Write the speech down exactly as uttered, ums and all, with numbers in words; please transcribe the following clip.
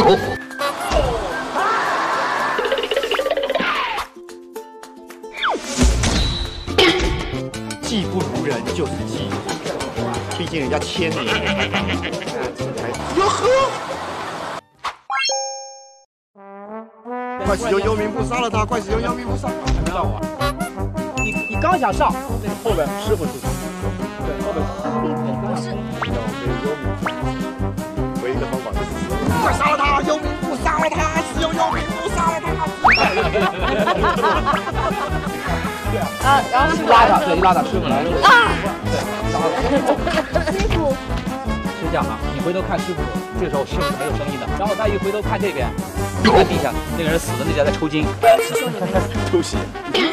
有。技不如人就是技，毕竟人家千年哟呵。 快使用幽冥步杀了他！快使用幽冥步杀！还没到我、啊，你你刚想上，那个后边师傅出去。对，后边师傅。要没幽冥，唯一的方法就是死。快杀了他！幽冥步杀了他！使用幽冥步杀了他！啊，然后拉闸，对，拉闸，师傅来了。啊！对，师傅。是这样啊，你回头看师傅，这个时候师傅是没有声音的。然后他一回头看这边。 在地下，那个人死的那家在抽筋，抽血，对，